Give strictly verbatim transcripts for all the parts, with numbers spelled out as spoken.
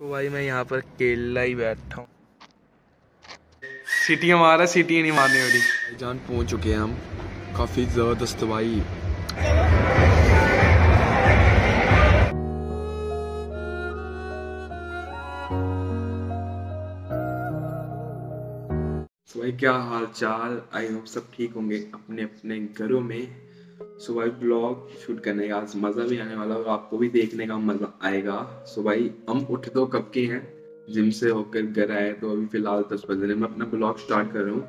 तो भाई मैं यहाँ पर केला ही बैठा हूँ। सिटी हमारा सिटी नहीं मारने वाली। जान पहुँच चुके हैं हम, काफ़ी ज़बरदस्त भाई। सुबह क्या हाल चाल, आई होप सब ठीक होंगे अपने अपने घरों में। सुबह ब्लॉग शूट करने का आज मज़ा भी आने वाला और आपको भी देखने का मज़ा आएगा। सुबह हम उठ तो कब के हैं, जिम से होकर घर आए तो अभी फिलहाल दस बजे मैं अपना ब्लॉग स्टार्ट कर रहा हूँ।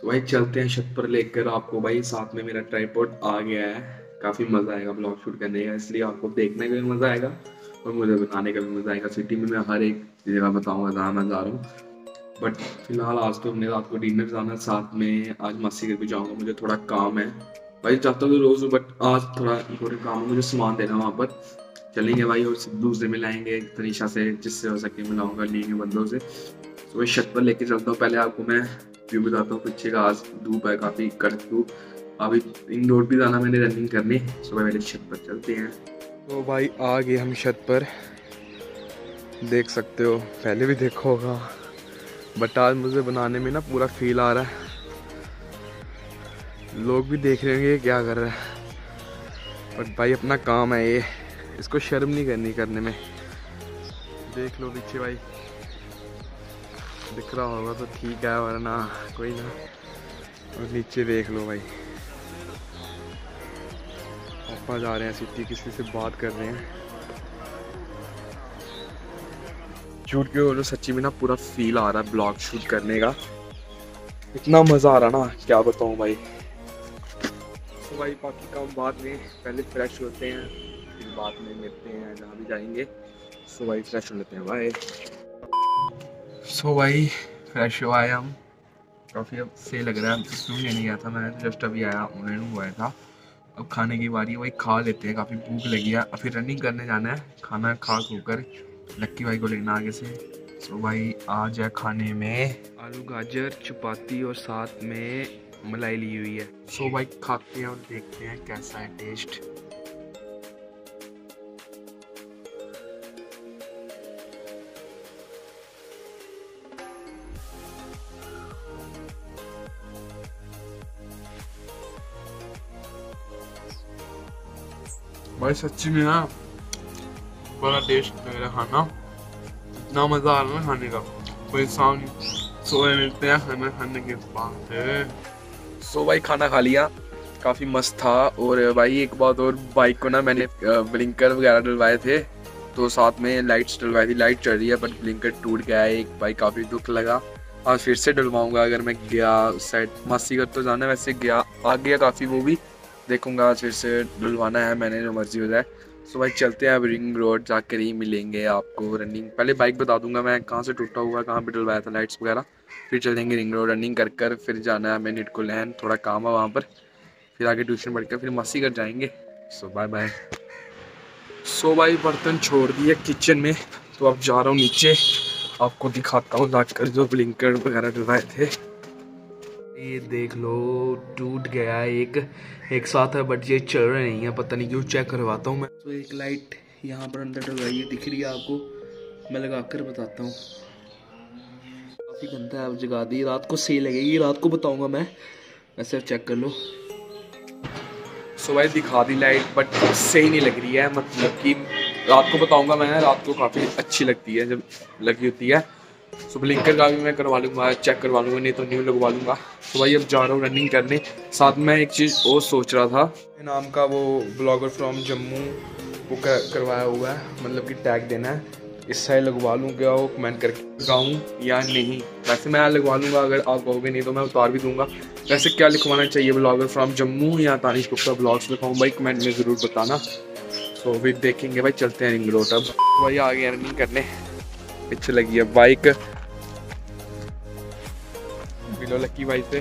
सो भाई चलते हैं छत पर लेकर आपको। भाई साथ में मेरा ट्राइपॉड आ गया है, काफ़ी मज़ा आएगा ब्लॉग शूट करने का, इसलिए आपको देखने का भी मज़ा आएगा और मुझे बनाने का भी मज़ा आएगा। सिटी में मैं हर एक जगह बताऊँगा जहाँ मैं जा रहा हूँ। बट फिलहाल आज तो हमने रात को डिनर जाना, साथ में आज मासी घर भी जाऊँगा, मुझे थोड़ा काम है। भाई चाहता हूँ रोज़ बट आज थोड़ा इम्पोर्टेंट काम है, मुझे सामान देना वहाँ पर। चलेंगे भाई और दूसरे मिलाएंगे तनिशा से, जिससे हो सके मिलाऊंगा लीगे बंदों से। तो वही छत पर लेके चलता हूँ। पहले आपको मैं व्यू बताता हूँ पीछे का। आज धूप है, काफ़ी कड़क धूप। अभी इंडोर भी जाना मैंने रनिंग करने, सुबह मेरे छत पर चलते हैं। तो भाई आ गए हम छत पर, देख सकते हो, पहले भी देखा होगा बट आज मुझे बनाने में ना पूरा फील आ रहा है। लोग भी देख रहे होंगे क्या कर रहा है, बट भाई अपना काम है ये, इसको शर्म नहीं करनी करने में। देख लो पीछे भाई, दिख रहा होगा तो ठीक है वरना कोई ना। और नीचे देख लो भाई, पापा जा रहे हैं सिटी, किसी से बात कर रहे हैं। शूट के बोलो सच्ची में ना पूरा फील आ रहा है ब्लॉग शूट करने का, इतना मज़ा आ रहा ना क्या बताऊँ भाई। तो भाई बाकी काम बाद में, पहले फ्रेश होते हैं, बाद में मिलते हैं जहाँ भी जाएंगे। सो भाई फ्रेश हो लेते हैं भाई। सो भाई फ्रेश हो आए हम, काफ़ी अब से लग रहा है। स्नू लेने गया था मैं, जस्ट अभी आया, ऑनलाइन हुआ था। अब खाने की बारी, वही खा लेते हैं, काफ़ी भूख लगी है। फिर रनिंग करने जाना है, खाना खा खो कर लक्की भाई को लेना आगे से। सो भाई आज है खाने में आलू गाजर चपाती और साथ में मलाई ली हुई है। सो भाई खाते हैं और देखते हैं कैसा है टेस्ट। भाई सच्ची में ना बड़ा टेस्ट लग रहा है खाना, इतना मज़ा आ रहा है खाने का, कोई साउंड नहीं। सोए मिलते हैं खाना खाने के बाद। सो भाई खाना खा लिया, काफ़ी मस्त था। और भाई एक बात और, बाइक को ना मैंने ब्लिंकर वगैरह डलवाए थे, तो साथ में लाइट्स डलवाई थी। लाइट चल रही है बट ब्लिंकर टूट गया है एक, भाई काफ़ी दुख लगा। आज फिर से डलवाऊँगा अगर मैं गया उस साइड, मासी घर तो जाना, वैसे गया आ गया काफ़ी, वो भी देखूंगा आज फिर से डुलवाना है मैंने, जो मर्जी हो जाए। सो भाई चलते हैं अब रिंग रोड, जाकर ही मिलेंगे आपको। रनिंग पहले बाइक बता दूंगा मैं कहाँ से टूटा हुआ, कहाँ पे डलवाया था लाइट्स वगैरह। फिर चलेंगे रिंग रोड, रनिंग कर कर फिर जाना है हमें निट को लैन, थोड़ा काम है वहाँ पर। फिर आगे ट्यूशन पढ़ कर फिर मस्सी कर जाएंगे। सो बाय बाय। सो भाई बर्तन छोड़ दिए किचन में, तो अब जा रहा हूँ नीचे, आपको दिखाता हूँ जाकर जो ब्लिंकर वगैरह डलवाए थे। ये देख लो टूट गया एक, एक साथ है बट ये चल रहा नहीं है, पता नहीं क्यों, चेक करवाता हूँ मैं। तो एक लाइट यहाँ पर अंदर डलवाई है, दिख रही है आपको, मैं लगा कर बताता हूँ। काफ़ी गंदा है, अब जगा दी, रात को सही लगेगी, रात को बताऊँगा मैं, वैसे चेक कर लो। सो भाई दिखा दी लाइट बट सही नहीं लग रही है, मतलब कि रात को बताऊँगा मैं, रात को काफ़ी अच्छी लगती है जब लगी होती है। सो ब्लिंकर का भी मैं करवा लूँगा, चेक करवा लूँगा, नहीं तो न्यू लगवा लूँगा। तो भाई अब जा रहा हूँ रनिंग करने। साथ में एक चीज़ और सोच रहा था, नाम का वो ब्लॉगर फ्रॉम जम्मू वो कर, करवाया हुआ है, मतलब कि टैग देना है, इस साइड लगवा लूँ क्या, वो कमेंट करके लगाऊँ या नहीं। वैसे मैं लगवा लूँगा, अगर आप कहोगे नहीं तो मैं उतार भी दूँगा। वैसे क्या लिखवाना चाहिए, ब्लॉगर फ्रॉम जम्मू या तानिश गुप्ता ब्लॉग्स लिखाऊँ, भाई कमेंट में ज़रूर बताना। तो भी देखेंगे भाई, चलते हैं रिंग रोड। अब भाई आ गए रनिंग करने, पीछे लगी है बाइक बिलो लकी भाई से,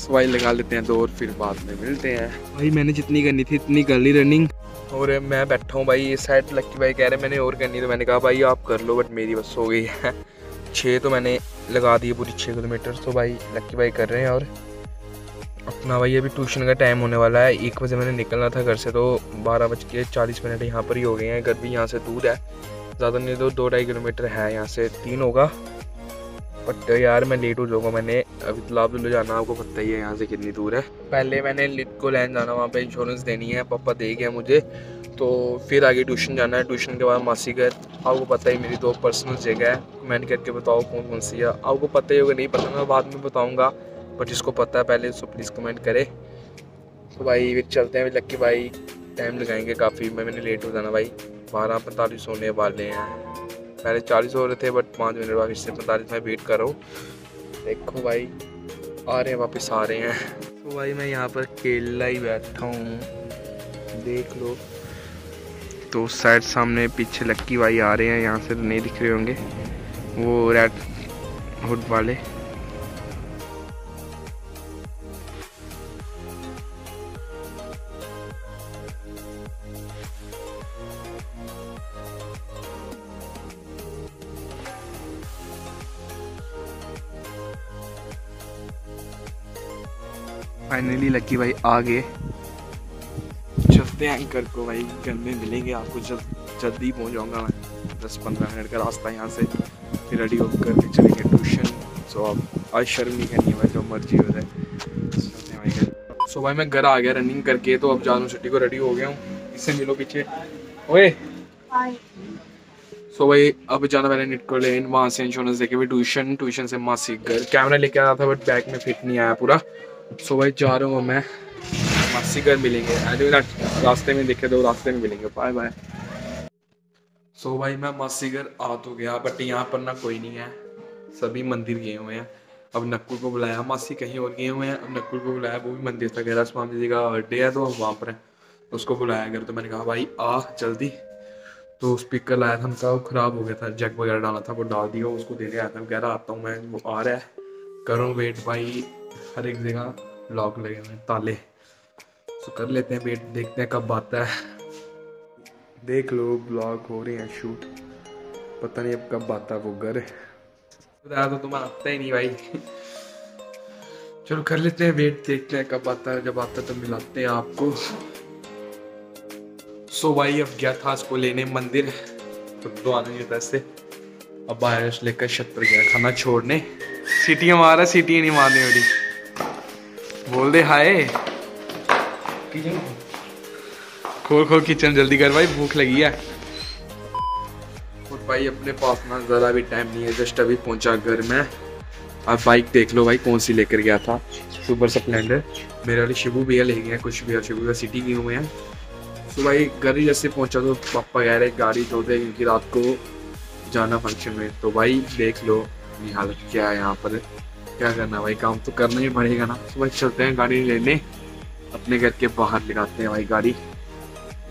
सवाई लगा लेते हैं दौड़, फिर बाद में मिलते हैं। भाई मैंने जितनी करनी थी इतनी कर ली रनिंग, और मैं बैठा हूँ भाई इस साइड। लकी भाई कह रहे मैंने और करनी, तो मैंने कहा भाई आप कर लो, बट मेरी बस हो गई है। छः तो मैंने लगा दी पूरी छः किलोमीटर। तो भाई लकी भाई कर रहे हैं, और अपना भाई अभी ट्यूशन का टाइम होने वाला है, एक बजे मैंने निकलना था घर से, तो बारह बज के चालीस मिनट यहाँ पर ही हो गए हैं। घर भी यहाँ से दूर है, ज़्यादा नहीं तो दो ढाई किलोमीटर है यहाँ से, तीन होगा। बट यार मैं लेट हो जाऊँगा, मैंने अभी तालाब दुल्लू जाना, आपको पता ही है यहाँ से कितनी दूर है। पहले मैंने लिटको लैंड जाना, वहाँ पे इंश्योरेंस देनी है, पापा दे गया मुझे। तो फिर आगे ट्यूशन जाना है, ट्यूशन के बाद मासी घर। आपको पता ही मेरी दो पर्सनल जगह है, कमेंट करके बताओ कौन कौन सी है। आपको पता ही होगा, नहीं पता मैं बाद में बताऊँगा, बट इसको पता है पहले, इसको प्लीज़ कमेंट करे। तो भाई फिर चलते हैं, लक्की भाई टाइम लगाएंगे काफ़ी, मैं मैंने लेट हो जाना भाई। बारह पैंतालीस होने वाले हैं, पहले चालीस हो रहे थे बट पाँच मिनट बाद इससे पैंतालीस में वेट कर रहा हूँ। देखो भाई आ रहे हैं, वापस आ रहे हैं। तो भाई मैं यहाँ पर केला ही बैठा हूँ, देख लो। तो साइड सामने पीछे लक्की भाई आ रहे हैं, यहाँ से नहीं दिख रहे होंगे वो रेड हुड वाले। फाइनली लकी भाई आ गए, चलते हैं एंकर को भाई, घर में मिलेंगे। आपको जल्द जल्दी पहुँच जाऊँगा मैं, दस पंद्रह मिनट का रास्ता यहाँ से। फिर रेडी होकर के चलेंगे ट्यूशन। सो आप आज शर्म नहीं करनी भाई, जो मर्जी हो जाए। चलते हैं भाई घर। सो भाई मैं घर आ गया रनिंग करके, तो अब जानू सिटी को रेडी हो गया हूँ। इससे मिलो पीछे ओए। सो भाई अब जाना मैंने निटको लेन, वहाँ से इंश्योरेंस देके भी ट्यूशन, ट्यूशन से मासी घर। कैमरा लेके आया था बट बैग में फिट नहीं आया पूरा। सो भाई जा रहा हूँ मैं, मासी घर मिलेंगे। अरे रास्ते में देखे तो रास्ते में मिलेंगे, बाय बाय। सो भाई मैं मासी घर आ तो गया, बट यहाँ पर ना कोई नहीं है, सभी मंदिर गए हुए हैं। अब नकुल को बुलाया, मासी कहीं और गए हुए हैं। अब नकुल को बुलाया, वो भी मंदिर था, गहरा स्वामी जी का बर्थडे है तो वहाँ पर है, उसको बुलाया गया। तो मैंने कहा भाई आ जल्दी। तो स्पीकर लाया था उनका, वो ख़राब हो गया था, जैक वगैरह डाला था, वो डाल दिया, उसको देने आया था। कह रहा आता हूँ मैं, वो आ रहा है, करो वेट भाई। हर एक जगह लॉक लगे हुए ताले, तो कर लेते हैं वेट, देखते हैं कब आता है। देख लो ब्लॉग हो रहे हैं शूट, पता नहीं अब कब आता है वो घर। तो तुम आता ही नहीं भाई, चलो कर लेते हैं वेट, देखते हैं कब आता है। जब आता है तो मिलाते हैं आपको। सो भाई अब गया था उसको लेने मंदिर, तो, तो आना नहीं होता इससे। अब बारिश लेकर छत पर गया खाना छोड़ने। सीटियाँ मारा, सीटियाँ नहीं मारने वाली, बोल दे हाय। खोल खोल किचन, जल्दी कर भाई, भूख लगी है। और भाई अपने पास ना ज़रा भी टाइम नहीं है, जस्ट अभी पहुंचा घर में। आप बाइक देख लो भाई कौन सी लेकर गया था, सुपर स्प्लेंडर। मेरे वाले शिबू भैया ले गए, कुछ भैया शिबू भैया सिटी गए हुए हैं। तो भाई घर जैसे पहुंचा तो पापा कह रहे गाड़ी धो दे, क्योंकि रात को जाना फंक्शन में। तो भाई देख लो अपनी हालत क्या है यहाँ पर, क्या करना भाई, काम तो करना ही पड़ेगा ना। तो भाई चलते हैं गाड़ी लेने, अपने घर के बाहर लगाते हैं भाई गाड़ी,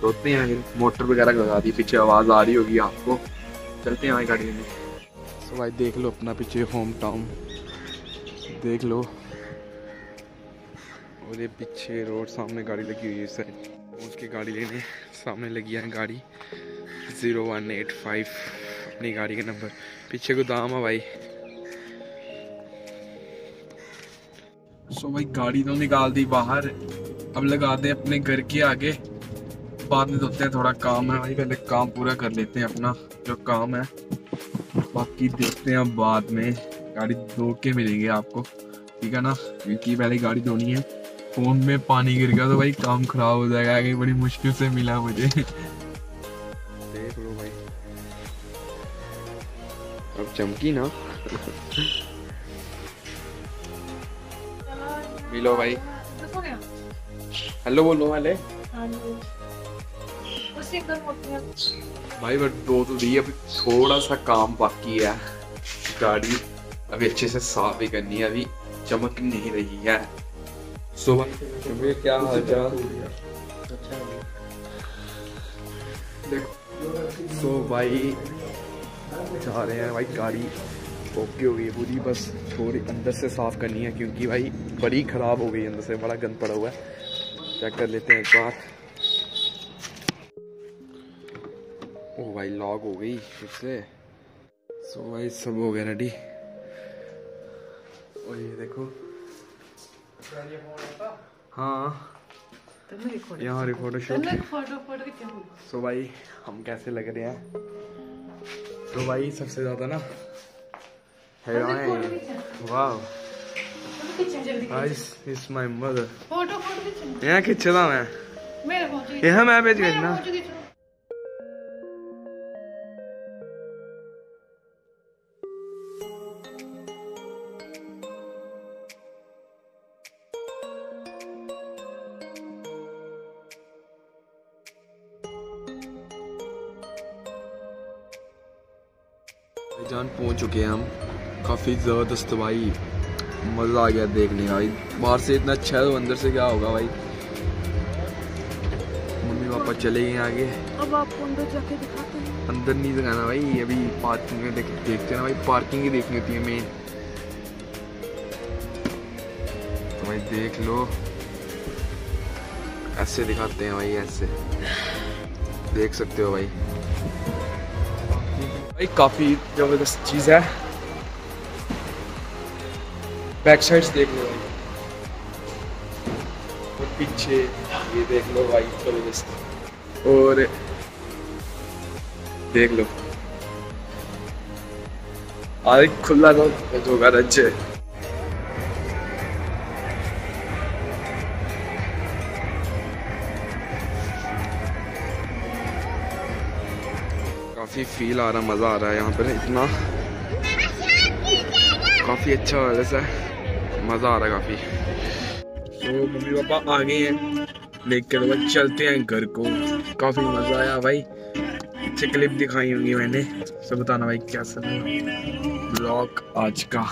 धोते हैं, मोटर वगैरह लगा दी। पीछे आवाज़ आ रही होगी आपको, चलते हैं भाई गाड़ी लेने। सो भाई देख लो अपना पीछे होम टाउन देख लो, और ये पीछे रोड सामने गाड़ी लगी हुई है सर, उसकी गाड़ी लेने सामने लगी है गाड़ी जीरो वन एट फाइव, अपनी गाड़ी का नंबर। पीछे गोदाम है भाई। सो भाई गाड़ी तो निकाल दी बाहर, अब लगा दे अपने घर के आगे, बाद में धोते हैं, थोड़ा काम है भाई, पहले काम पूरा कर लेते हैं अपना जो काम है, बाकी देखते हैं बाद में। गाड़ी धो के मिलेंगे आपको, ठीक है ना, क्योंकि पहले गाड़ी धोनी है। फ़ोन में पानी गिर गया तो भाई काम ख़राब हो जाएगा आगे, बड़ी मुश्किल से मिला मुझे। देख लो भाई अब चमकी ना। मिलो भाई, हेलो बोलो वाले भाई। बट दो तो दी, अभी थोड़ा सा काम बाकी है। गाड़ी अभी अच्छे से साफ भी करनी है, अभी चमक नहीं रही है। सुबह क्या हालचाल। सो भाई जा रहे हैं भाई, गाड़ी ओके हो गई पूरी, बस थोड़ी अंदर से साफ़ करनी है, क्योंकि भाई बड़ी ख़राब हो गई, अंदर से बड़ा गंद पड़ा हुआ है। चेक कर लेते हैं एक बार। ओ भाई लॉक हो गई फिर से। सो भाई सब हो गया रेडी, और ये देखो हाँ यहाँ रिपोर्ट। सो भाई हम कैसे लग रहे हैं, तो भाई सबसे ज़्यादा ना हैरान, वाह इज माय मदर। यहाँ खिंचदा मैं, यहाँ मैं भेज करना। जान पहुंच चुके हैं हम, काफ़ी ज़बरदस्त भाई, मज़ा आ गया देखने का। भाई बाहर से इतना अच्छा है तो अंदर से क्या होगा भाई। मम्मी पापा चले गए आगे, अब आपको अंदर जाके दिखाते हैं। अंदर नहीं दिखाना भाई, अभी पार्किंग में देख देखते हैं भाई, पार्किंग ही देखनी होती है मेन। तो भाई देख लो, ऐसे दिखाते हैं भाई, ऐसे देख सकते हो भाई। भाई काफ़ी ज़बरदस्त चीज़ है, बैक साइड्स देख लो भाई, और पीछे ये देख लो भाई ज़बरदस्त, और देख लो आज खुला तो होगा रज्जे। काफ़ी फील आ रहा, मज़ा आ रहा है यहाँ पर, इतना काफ़ी अच्छा वैसा है, मज़ा आ रहा है काफ़ी। तो मम्मी पापा आ गए हैं लेकर, भाई चलते हैं घर को। काफ़ी मज़ा आया भाई, अच्छी क्लिप दिखाई होंगी मैंने, सब बताना भाई कैसा लगा ब्लॉग आज का।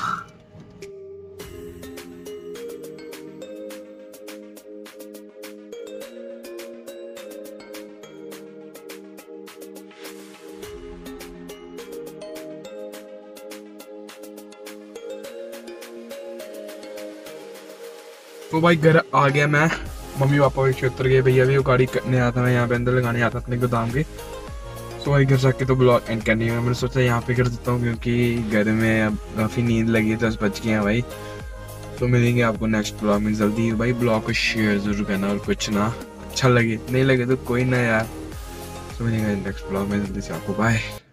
तो भाई घर आ गया मैं, मम्मी पापा भी उतर गए, भैया भी वो गाड़ी करने आता, मैं यहाँ पे अंदर लगाने आता अपने गोदाम के। तो भाई घर जाके तो ब्लॉग एंड करनी है, मैंने सोचा यहाँ पे कर देता हूँ क्योंकि घर में अब काफ़ी नींद लगी है, दस बज गए हैं भाई। तो मिलेंगे आपको नेक्स्ट ब्लॉग में जल्दी। भाई ब्लॉग को शेयर ज़रूर करना, और कुछ ना अच्छा लगे, नहीं लगे तो कोई ना यार। तो मिलेंगे नेक्स्ट ब्लॉग में जल्दी से आपको, बाय।